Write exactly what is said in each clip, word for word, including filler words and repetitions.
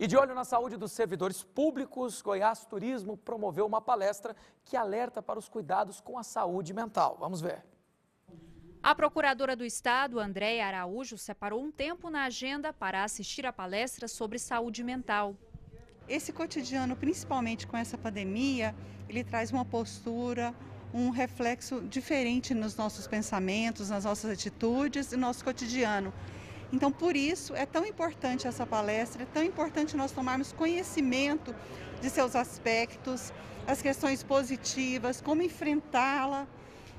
E de olho na saúde dos servidores públicos, Goiás Turismo promoveu uma palestra que alerta para os cuidados com a saúde mental. Vamos ver. A procuradora do Estado, Andréia Araújo, separou um tempo na agenda para assistir a palestra sobre saúde mental. Esse cotidiano, principalmente com essa pandemia, ele traz uma postura, um reflexo diferente nos nossos pensamentos, nas nossas atitudes e no nosso cotidiano. Então, por isso, é tão importante essa palestra, é tão importante nós tomarmos conhecimento de seus aspectos, as questões positivas, como enfrentá-la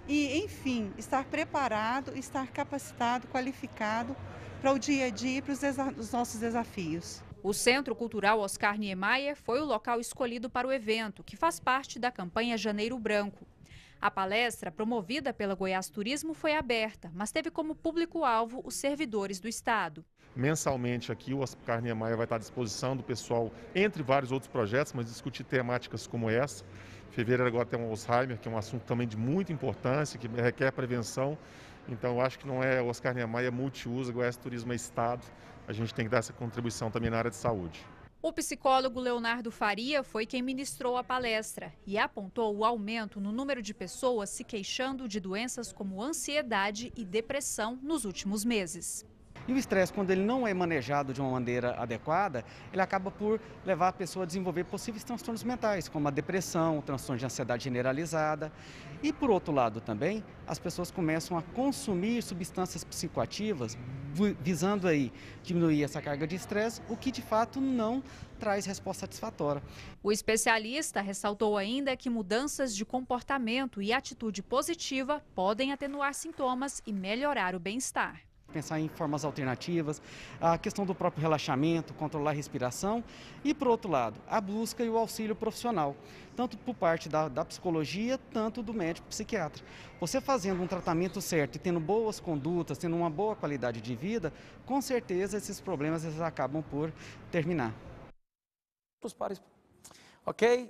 e, enfim, estar preparado, estar capacitado, qualificado para o dia a dia e para os, desa- os nossos desafios. O Centro Cultural Oscar Niemeyer foi o local escolhido para o evento, que faz parte da campanha Janeiro Branco. A palestra, promovida pela Goiás Turismo, foi aberta, mas teve como público-alvo os servidores do Estado. Mensalmente aqui o Oscar Niemeyer vai estar à disposição do pessoal, entre vários outros projetos, mas discutir temáticas como essa. Em fevereiro agora tem um Alzheimer, que é um assunto também de muita importância, que requer prevenção. Então eu acho que não é Oscar Niemeyer, é multiuso, Goiás Turismo é Estado. A gente tem que dar essa contribuição também na área de saúde. O psicólogo Leonardo Faria foi quem ministrou a palestra e apontou o aumento no número de pessoas se queixando de doenças como ansiedade e depressão nos últimos meses. E o estresse, quando ele não é manejado de uma maneira adequada, ele acaba por levar a pessoa a desenvolver possíveis transtornos mentais, como a depressão, transtorno de ansiedade generalizada. E, por outro lado também, as pessoas começam a consumir substâncias psicoativas, visando aí diminuir essa carga de estresse, o que de fato não traz resposta satisfatória. O especialista ressaltou ainda que mudanças de comportamento e atitude positiva podem atenuar sintomas e melhorar o bem-estar. Pensar em formas alternativas, a questão do próprio relaxamento, controlar a respiração e, por outro lado, a busca e o auxílio profissional, tanto por parte da, da psicologia, tanto do médico psiquiatra. Você fazendo um tratamento certo e tendo boas condutas, tendo uma boa qualidade de vida, com certeza esses problemas eles acabam por terminar. Ok?